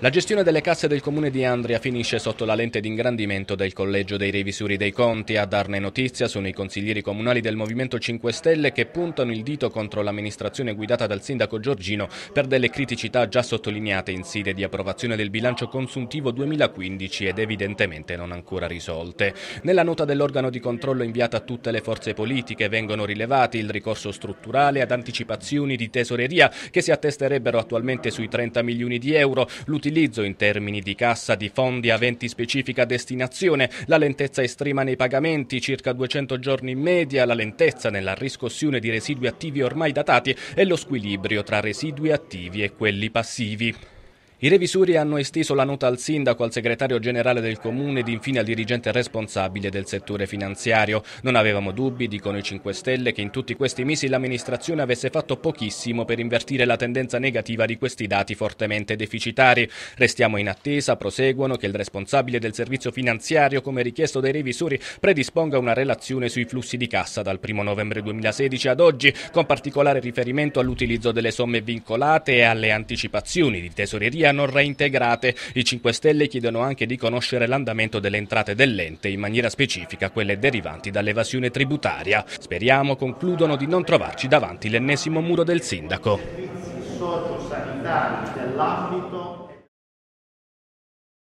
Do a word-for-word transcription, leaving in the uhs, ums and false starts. La gestione delle casse del comune di Andria finisce sotto la lente di ingrandimento del Collegio dei Revisori dei Conti. A darne notizia sono i consiglieri comunali del Movimento cinque Stelle, che puntano il dito contro l'amministrazione guidata dal sindaco Giorgino per delle criticità già sottolineate in sede di approvazione del bilancio consuntivo duemilaquindici ed evidentemente non ancora risolte. Nella nota dell'organo di controllo inviata a tutte le forze politiche vengono rilevati il ricorso strutturale ad anticipazioni di tesoreria che si attesterebbero attualmente sui trenta milioni di euro, l'utilizzo in termini di cassa di fondi aventi specifica destinazione, la lentezza estrema nei pagamenti, circa duecento giorni in media, la lentezza nella riscossione di residui attivi ormai datati e lo squilibrio tra residui attivi e quelli passivi. I revisori hanno esteso la nota al sindaco, al segretario generale del comune ed infine al dirigente responsabile del settore finanziario. Non avevamo dubbi, dicono i cinque Stelle, che in tutti questi mesi l'amministrazione avesse fatto pochissimo per invertire la tendenza negativa di questi dati fortemente deficitari. Restiamo in attesa, proseguono, che il responsabile del servizio finanziario, come richiesto dai revisori, predisponga una relazione sui flussi di cassa dal primo novembre duemilasedici ad oggi, con particolare riferimento all'utilizzo delle somme vincolate e alle anticipazioni di tesoreria non reintegrate. I cinque Stelle chiedono anche di conoscere l'andamento delle entrate dell'ente, in maniera specifica quelle derivanti dall'evasione tributaria. Speriamo, concludono, di non trovarci davanti l'ennesimo muro del sindaco.